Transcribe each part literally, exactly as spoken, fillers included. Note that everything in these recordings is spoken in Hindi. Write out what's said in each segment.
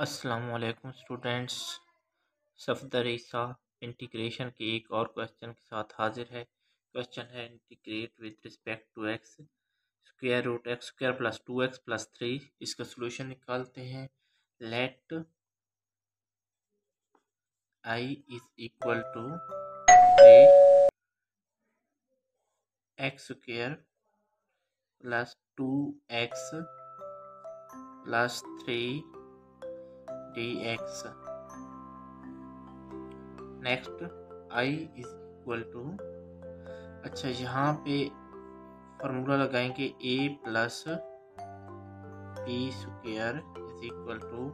अस्सलामुअलैकुम स्टूडेंट्स, सफदर ईसा इंटीग्रेशन के एक और क्वेश्चन के साथ हाजिर है। क्वेश्चन है integrate with respect to x square root x square plus two x plus three. इसका सोल्यूशन निकालते हैं। Let I is equal to x square plus two x plus three dx। Next i is equal to, अच्छा यहाँ पे फॉर्मूला लगाएंगे a plus b square is equal to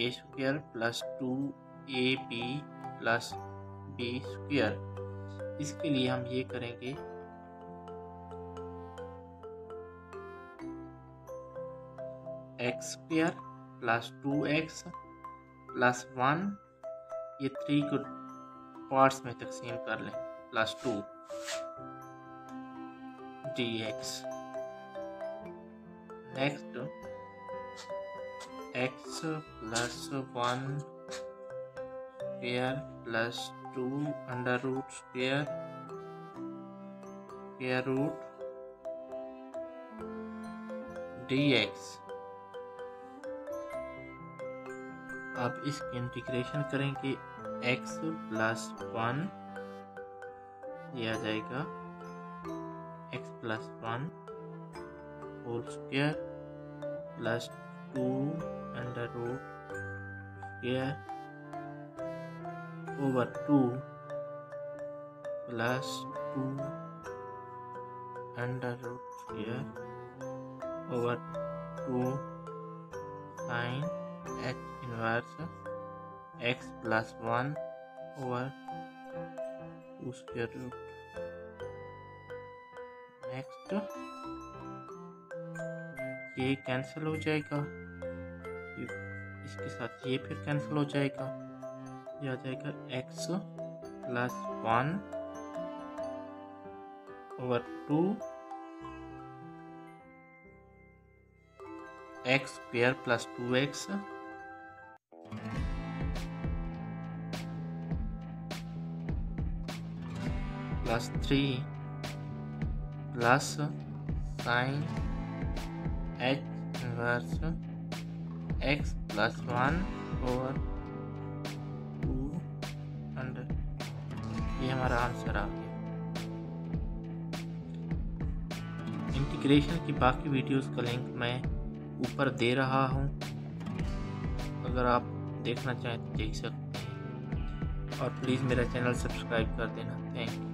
a square plus two a b plus b square. इसके लिए हम ये करेंगे x square plus two x plus one, ये थ्री को पार्ट्स में तकसीम कर लें, plus two d x. Next x plus one square plus two under root square square root d x. अब इसके इंटीग्रेशन करेंगे, x प्लस वन दिया जाएगा x plus one whole square plus two under root square over two plus two under root square over two sine h inverse x plus one over two square root. Next ये कैंसिल हो जाएगा, इसके साथ ये फिर कैंसिल हो जाएगा, यह आ जाएगा x plus one over two x square plus two x plus three plus sine h inverse x plus one और टू अंडर। ये हमारा आंसर आ गया। इंटीग्रेशन की बाकी वीडियोस का लिंक मैं ऊपर दे रहा हूँ, अगर आप देखना चाहें तो देख सकते हैं। और प्लीज़ मेरा चैनल सब्सक्राइब कर देना। Thank you.